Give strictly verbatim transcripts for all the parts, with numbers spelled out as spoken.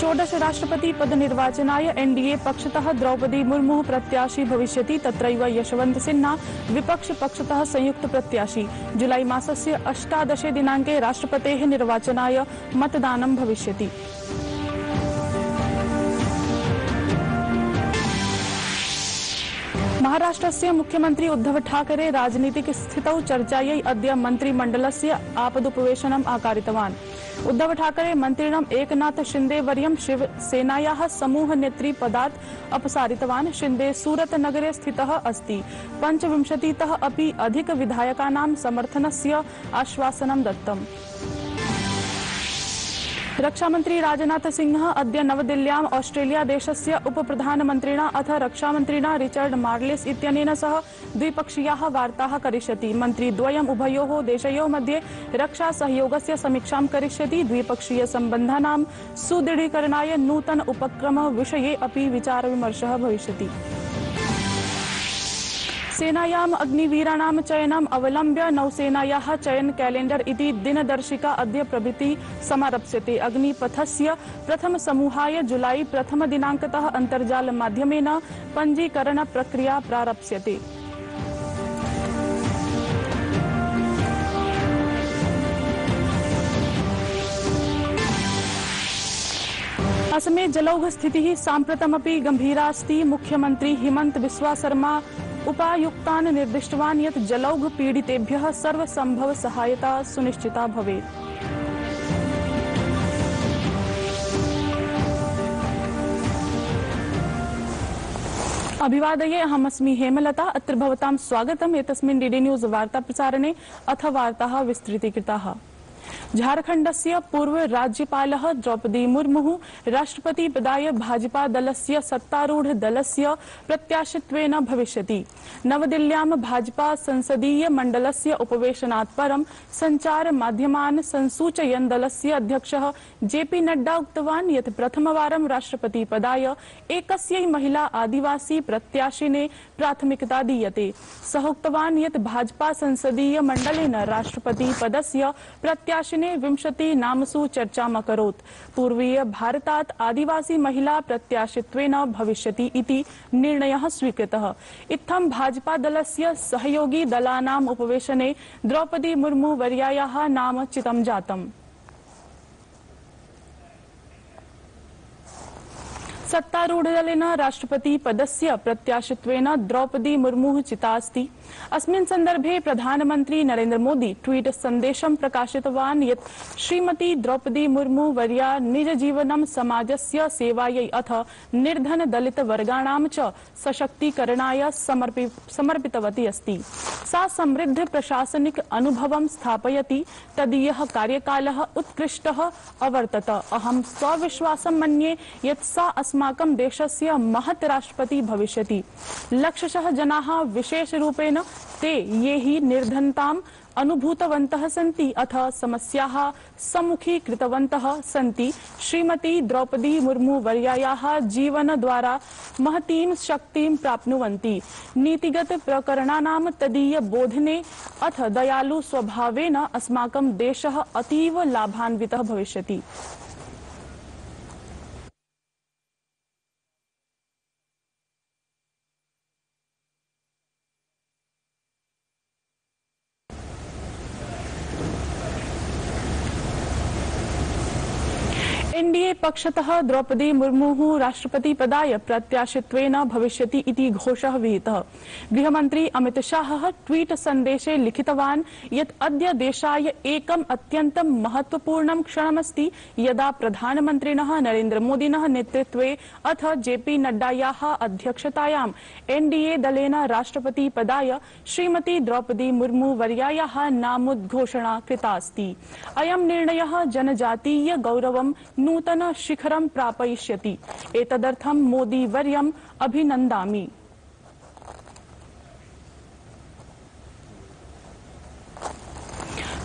षोडश राष्ट्रपति पद निर्वाचनाय एनडीए पक्षतः द्रौपदी मुर्मू प्रत्याशी भविष्यति, तत्रैव यशवंत सिन्हा विपक्ष पक्षतः संयुक्त प्रत्याशी। जुलाई मासस्य अष्टादशे दिनांके राष्ट्रपतेः निर्वाचनाय मतदानं भविष्यति। महाराष्ट्रस्य मुख्यमंत्री उद्धव ठाकरे राजनीतिक स्थितौ चर्चायै अद्य मन्त्रिमण्डलस्य आपदुपवेशनम् आकारितवान्। उद्धव ठाकरे मन्त्रिणं एकनाथ शिंदे वर्यं शिवसेनायाः समूहनेत्री पदात् अपसारितवान्। शिंदे सूरत नगरे स्थितः अस्ति। पञ्चविंशतितः अपि अधिक विधायकानां समर्थनस्य आश्वासनं दत्तम्। रक्षामंत्री राजनाथ सिंह अद्य नवदिल्ल्यां ऑस्ट्रेलिया देशस्य उपप्रधानमन्त्रिणा अथ रक्षामन्त्रिणा रिचर्ड मार्लिस इत्यनेन सह द्विपक्षीयाः वार्ताः करिष्यति। मन्त्रिद्वयम् उभयोः देशयोः मध्ये रक्षा सहयोगस्य समीक्षां करिष्यति। द्विपक्षीय सम्बन्धानां सुदृढीकरणाय नूतन उपक्रम विषये अपि विचारविमर्शः भविष्यति। सेनायाम् अग्निवीराणां चयनम् अवलम्ब्य नौसेनायाः चयन कैलेण्डर इति दिनदर्शिका अद्य प्रभृति समारप्स्यते। अग्निपथस्य प्रथम समूहाय जुलाई प्रथम दिनाङ्कतः अन्तर्जालमाध्यमेन पञ्जीकरण प्रक्रिया प्रारप्स्यते। असमे जलौघ स्थितिः साम्प्रतमपि गम्भीरास्ति। मुख्यमन्त्री हिमंत विश्वा शर्मा उपायुक्तान् निर्दिष्टवान् यत् जलौघ पीडितेभ्यः सर्वसम्भव सहायता सुनिश्चिता भवेत्। अभिवादये, अहमस्मि हेमलता। अत्र भवतां स्वागतम् एतस्मिन् डीडी न्यूज़ वार्ता प्रसारणे। अथ वार्ताः विस्तृतीकृताः। झारखण्डस्य पूर्व राज्यपालः द्रौपदी मुर्मू राष्ट्रपति पदाय भाजपा दलस्य सत्तारूढ़ दलस्य प्रत्याशित्वेन भविष्यति। नवदिल्ल्यां भाजपा संसदीय मण्डलस्य उपवेशनात् परं संचार माध्यमान् संसूचयन् दलस्य अध्यक्षः जे पी नड्डा उक्तवान् यत् प्रथमवारं राष्ट्रपति पदाय एकस्यै महिला आदिवासी प्रत्याशिने प्राथमिकता दीयते। सः उक्तवान् यत् भाजपा संसदीय मण्डलेन राष्ट्रपति पदस्य प्रत्याशिने विंशति नामसु चर्चाम् अकरोत्। पूर्वीय भारतात् आदिवासी महिला प्रत्याशित्वेन भविष्यति इति निर्णयः स्वीकृतः। इत्थं भाजपा दलस्य सहयोगी दलानाम् उपवेशने द्रौपदी मुर्मू वर्यायाः नाम चितं जातम्। सत्तारूढ़ दलेन राष्ट्रपति पदस्य प्रत्याशित्वेन द्रौपदी मुर्मू चिता अस्ति। अस्मिन् सन्दर्भे प्रधानमंत्री नरेंद्र मोदी ट्वीट संदेशं प्रकाशितवान् यत् श्रीमती द्रौपदी मुर्मू वर्या निजजीवनं समाजस्य सेवायै अथ निर्धन दलित वर्गाणां च सशक्तीकरणाय समर्पितवती अस्ति। सा समृद्ध प्रशासनिक अनुभवं स्थापयति। तदीयः कार्यकालः उत्कृष्टः अवर्तत। अहं स्वविश्वासं मन्ये यत् सा अस्माकं देशस्य महत् राष्ट्रपति भविष्यति। लक्षशः जनाः विशेष रूपेण ते ये हि निर्धनताम् अनुभूतवन्तः सन्ति अथ समस्याः सम्मुखीकृतवन्तः सन्ति, श्रीमती द्रौपदी मुर्मू वर्यायाः जीवनद्वारा महतीं शक्तिं प्राप्नुवन्ति। नीतिगत प्रकरणानां तदीय बोधने अथ दयालु स्वभावेन अस्माकं देशः अतीव लाभान्वितः भविष्यति। एनडीए पक्षतः द्रौपदी मुर्मू राष्ट्रपति पदाय प्रत्याशित्वेन भविष्यति इति घोषः विहितः। गृहमंत्री अमित शाह ट्वीट संदेशे लिखितवान् यत् अद्य देशाय एकम् अत्यन्तं महत्वपूर्णं क्षणमस्ति यदा प्रधानमन्त्रिणः नरेंद्र मोदिनः नेतृत्वे अथ जे पी नड्डायाः अध्यक्षतायां एनडीए दलेन राष्ट्रपति पदाय श्रीमती द्रौपदी मुर्मू वर्यायाः नामोद्घोषणा कृता अस्ति। अयं निर्णयः जनजातीय गौरवं नूतन शिखरं प्रापयिष्यति। एतदर्थं मोदी वर्यम् अभिनन्दामि।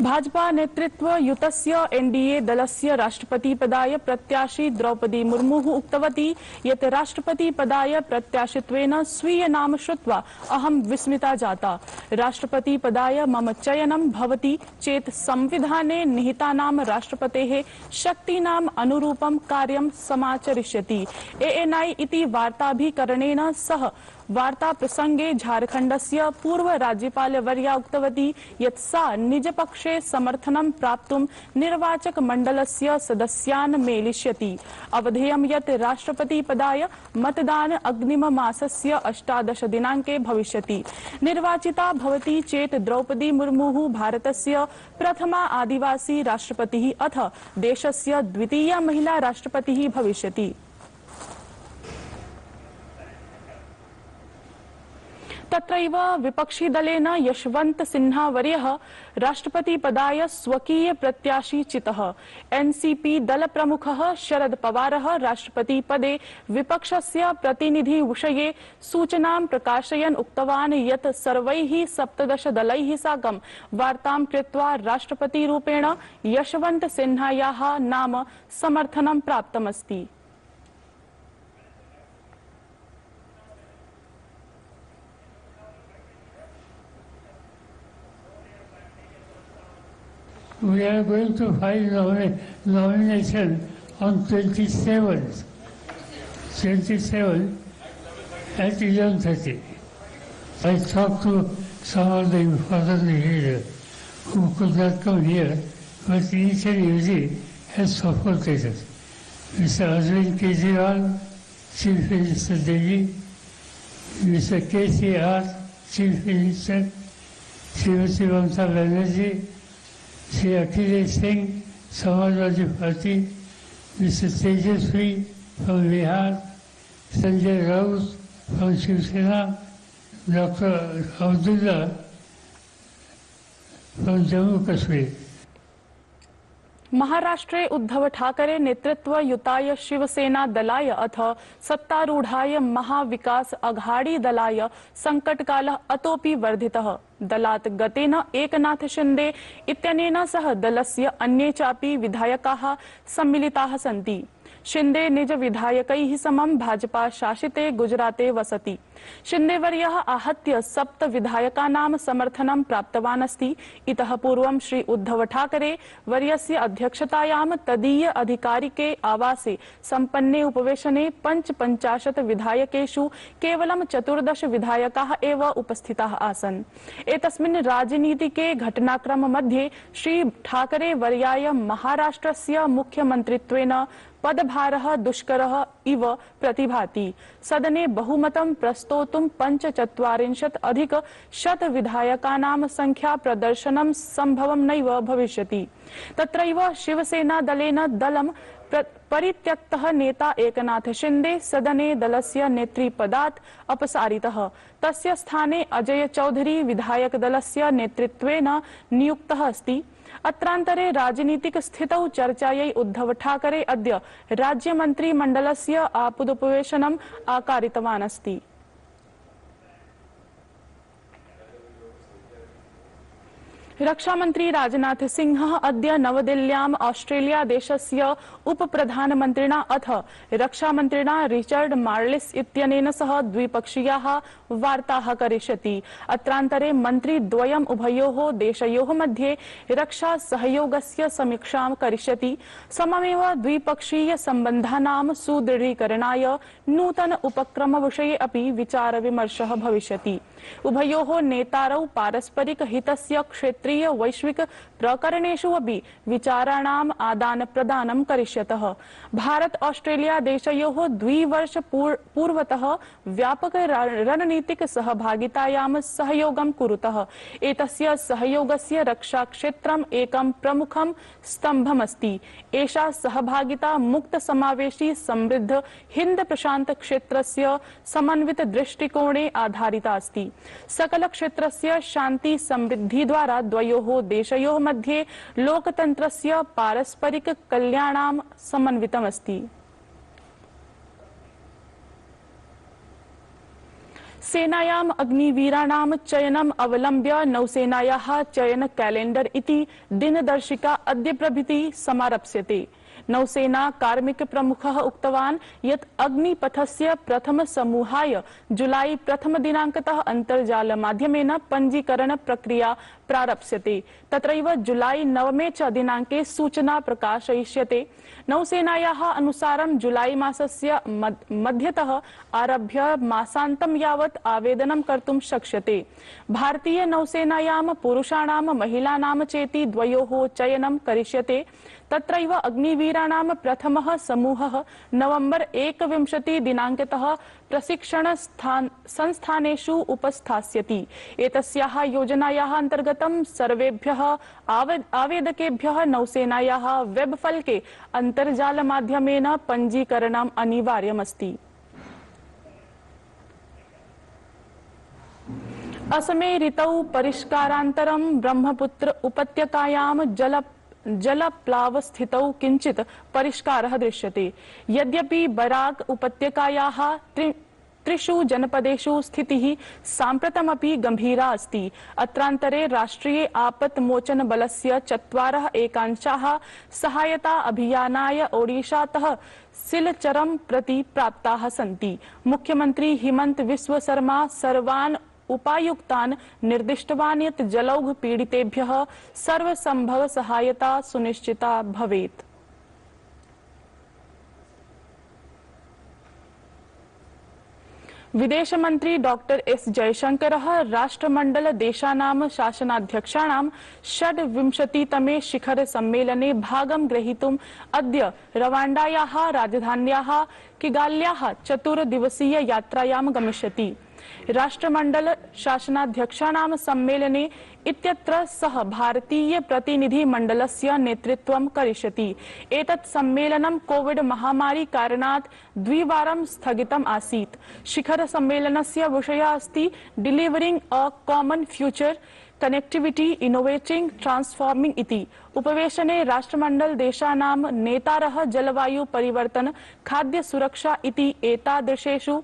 भाजपा नेतृत्व युतस्य एनडीए दलस्य राष्ट्रपति पदाय प्रत्याशी द्रौपदी मुर्मू उक्तवती यत् राष्ट्रपति पदाय प्रत्याशित्वेन स्वीय नाम श्रुत्वा अहं विस्मिता जाता। राष्ट्रपति पदाय मम चयनं भवति चेत् संविधाने निहितानां राष्ट्रपतेः शक्तीनां अनुरूपं कार्यं समाचरिष्यति। एएनआई इति वार्ताभिकरणेन सह वार्ता प्रसंगे झारखण्डस्य पूर्व राज्यपालवर्या उक्तवती यत् सा निजपक्षे समर्थनं प्राप्तुं निर्वाचक मण्डलस्य सदस्यान् मेलिष्यति। अवधेयं यत् राष्ट्रपति पदाय मतदान अग्रिम मासस्य अष्टादश दिनांके भविष्यति। निर्वाचिता भवति चेत् द्रौपदी मुर्मू भारतस्य प्रथमा आदिवासी राष्ट्रपतिः अथ देशस्य द्वितीया महिला राष्ट्रपतिः भविष्यति। तत्रैव विपक्षी दलेन यशवंत सिन्हा वर्यः राष्ट्रपति पदाय स्वकीय प्रत्याशी चितः। एनसीपी दल प्रमुखः शरद पवारः राष्ट्रपति पदे विपक्षस्य प्रतिनिधि विषये सूचनां प्रकाशयन् उक्तवान् यत् सर्वैः सप्तदश दलैः साकं वार्तां कृत्वा राष्ट्रपति रूपेण यशवंत सिन्हायाः नाम समर्थनं प्राप्तमस्ति। We are going to file nomi nomination on twenty-seventh, twenty-seventh at eleven thirty. I talked to some of the important leaders who could not come here, but each and every has supported us. Mister Arvind Kejriwal, Chief Minister Delhi, Mister K C R, Chief Minister, Srimati Mamata Banerjee, Shri Akhilesh Singh Samajwadi party, mister Tejashwi from Bihar, Sanjay Raut from Shiv Sena, डॉ Abdullah from Jammu Kashmir. महाराष्ट्रे उद्धव ठाकरे नेतृत्व युताय शिवसेना दलाय अथ सत्तारूढ़ाय महाविकास आघाडी दलाय संकटकालः अतोपि वर्धितः। दलात् गतेन एकनाथ शिंदे इत्यनेन सह दलस्य अन्ये चापि विधायकाः सम्मिलिताः सन्ति। शिंदे निज विधायकैः समं भाजपा शासिते गुजराते वसति। शिंदेवर्यः आहत्य सप्त विधायकानां समर्थनं प्राप्तवान् अस्ति। इतः पूर्वं श्री उद्धव ठाकरे वर्यस्य अध्यक्षतायां तदीय अधिकारिके आवासे सम्पन्ने उपवेशने पञ्चपञ्चाशत् विधायकेषु केवलं चतुर्दश विधायकाः एव उपस्थिताः आसन्। एतस्मिन् राजनीतिके घटनाक्रम मध्ये श्री ठाकरे वर्याय महाराष्ट्रस्य मुख्यमन्त्रित्वेन पदभारः दुष्करः इव प्रतिभाति। सदने बहुमतं प्रस्तोतुं पञ्चचत्वारिंशत् अधिक शत विधायकानां संख्या प्रदर्शनं सम्भवं नैव भविष्यति। तत्रैव शिवसेना दलेन दलं परित्यक्तः नेता एकनाथ शिंदे सदने दलस्य नेतृपदात् अपसारितः। तस्य स्थाने अजय चौधरी विधायक दलस्य नेतृत्वेन नियुक्तः अस्ति। अत्रांतरे राजनीतिक स्थितौ चर्चायै उद्धव ठाकरे अद्य राज्यमन्त्रिमण्डलस्य आपादोपवेशनम् आकारितवान् अस्ति। रक्षामंत्री राजनाथ सिंह अद्य नवदिल्ल्याम् ऑस्ट्रेलिया देशस्य उपप्रधानमन्त्रिणा अथ रक्षामन्त्रिणा रिचर्ड मार्लिस इत्यनेन सह द्विपक्षीयाः वार्ताः करिष्यति। अत्रांतरे मन्त्रिद्वयम् उभयोः देशयोः मध्ये रक्षा सहयोगस्य समीक्षां करिष्यति। सममेव द्विपक्षीय सम्बन्धानां सुदृढीकरणाय नूतन उपक्रम विषये अपि विचार विमर्शः भविष्यति। उभयोः नेतारौ पारस्परिक हितस्य क्षेत्र त्रीय वैश्विक प्रकरणेषु अपि विचाराणाम् आदान प्रदानं करिष्यतः। भारत ऑस्ट्रेलिया देशयोः द्विवर्ष पूर्वतः व्यापक रणनीतिक सहभागितायां सहयोगं कुरुतः। एतस्य सहयोगस्य रक्षा क्षेत्रम् एकं प्रमुखं स्तम्भमस्ति। एषा सहभागिता मुक्त समावेशी समृद्ध हिन्द प्रशांत क्षेत्रस्य समन्वित दृष्टिकोणे आधारिता अस्ति। सकल क्षेत्रस्य शांति समृद्धि द्वारा द्वयोः देशयोः मध्ये लोकतन्त्रस्य पारस्परिक कल्याणं समन्वितमस्ति। सेनायाम् अग्निवीराणां चयनम् अवलम्ब्य नौसेनायाः चयन कैलेण्डर इति दिनदर्शिका अद्य प्रभृति समारप्स्यते। नौसेना कार्मिक प्रमुखः उक्तवान् यत् अग्निपथस्य प्रथम समूहाय जुलाई प्रथम दिनांकतः अन्तर्जाल माध्यमेन पञ्जीकरण प्रक्रिया प्रारप्स्यते। तत्रैव जुलाई नवमे च दिनांके सूचना प्रकाशयिष्यते। नौसेनायाः अनुसारं जुलाई मासस्य मध्यतः आरभ्य मासान्तं यावत् आवेदनं कर्तुं शक्ष्यते। भारतीय नौसेनायां पुरुषाणां महिलानां चेति द्वयोः चयनं करिष्यते। तत्रैव अग्निवीराणां प्रथमः समूहः नवम्बर एकविंशति दिनांकतः प्रशिक्षण संस्थानेषु उपस्थास्यति। एतस्याः योजनायाः अंतर्गतं सर्वेभ्यः आवेदकेभ्यः नौसेनायाः वेब फलके अंतर्जाल माध्यमेन पञ्जीकरणम् अनिवार्यमस्ति। असमे ऋतौ परिष्कारान्तरं ब्रह्मपुत्र उपत्यकायां जल जलप्लावस्थितौ किंचित परिष्कारः दृश्यते। यद्यपि बराक उपत्यकायाः त्रिषु जनपदेषु स्थितिः साम्प्रतमपि गंभीरा अस्ति। अत्रान्तरे राष्ट्रीय आपत्मोचन बलस्य चत्वारः एकांशाः सहायता अभियानाय ओडिशातः सिलचरं प्रति प्राप्ताः सन्ति। मुख्यमन्त्री हिमंत विश्वा शर्मा सर्वान् उपायुक्तान् निर्दिष्टवान् यत् जलौघ पीडितेभ्यः सर्वसंभव सहायता सुनिश्चिता भवेत्। विदेश मंत्री डॉ एस जयशंकर राष्ट्रमंडल देशानां शासनाध्यक्षाणां षड्विंशतितमे शिखर सम्मेलने भागं ग्रहीतुम् अद्य रवांडायाः राजधान्याः किगाल्याः चतुर्दिवसीय यात्रायां गमिष्यति। राष्ट्रमंडल शासनाध्यक्षाणां सम्मेलने इत्यत्र सह भारतीय प्रतिनिधि मण्डलस्य नेतृत्वं करिष्यति। एतत् सम्मेलनं कोविड महामारी कारणात् द्विवारं स्थगितम् आसीत्। शिखर सम्मेलनस्य विषयः अस्ति delivering a common future connectivity innovating transforming इति। उपवेशने राष्ट्रमंडल देशानां नेतारः जलवायु परिवर्तन खाद्य सुरक्षा इति एतादृशेषु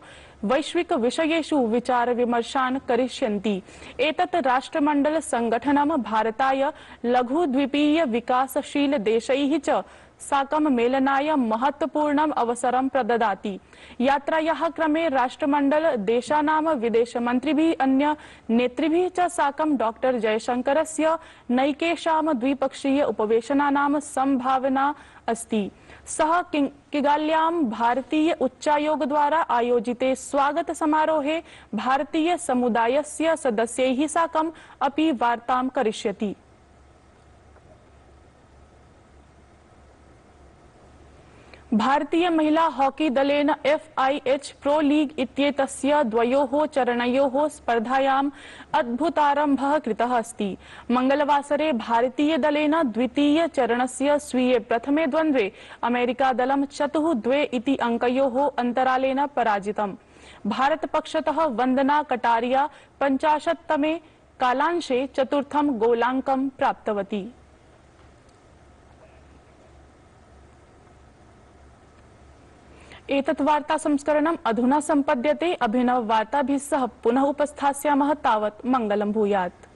वैश्विक विषयेषु विचार विमर्शान् करिष्यन्ति। एतत् राष्ट्रमंडल संगठनं भारताय लघु द्वीपीय विकासशील देशैः च साकं मेलनाय महत्वपूर्णम् अवसरं प्रददाति। यात्रायाः क्रमे राष्ट्रमंडल देशानां विदेशमन्त्रिभिः अन्य नेतृभिः च साकं डॉ जयशंकरस्य नैकेषां द्विपक्षीय उपवेशनानां सम्भावना अस्ति। सः किगाल्यां भारतीय उच्चायोग द्वारा आयोजिते स्वागत समारोहे भारतीय समुदायस्य सदस्यैः साकम् अपि वार्तां करिष्यति। भारतीय महिला हॉकी दलेन एफआईएच प्रो लीग इत्येतस्य द्वयोः चरणयोः स्पर्धायां अद्भुतारम्भः कृतः अस्ति। मंगलवासरे भारतीय दलेन द्वितीय चरणस्य स्वीये प्रथमे द्वन्द्वे अमेरिका दलं चतुः द्वे इति अंकयोः अन्तरालेन पराजितम्। भारत पक्षतः वंदना कटारिया पञ्चाशत्तमे कालांशे चतुर्थं गोलांकं प्राप्तवती। एतत् वार्ता संस्करणम् अधुना सम्पद्यते। अभिनव वार्ताभिः सह पुनः उपस्थास्यामः। तावत् मङ्गलं भूयात्।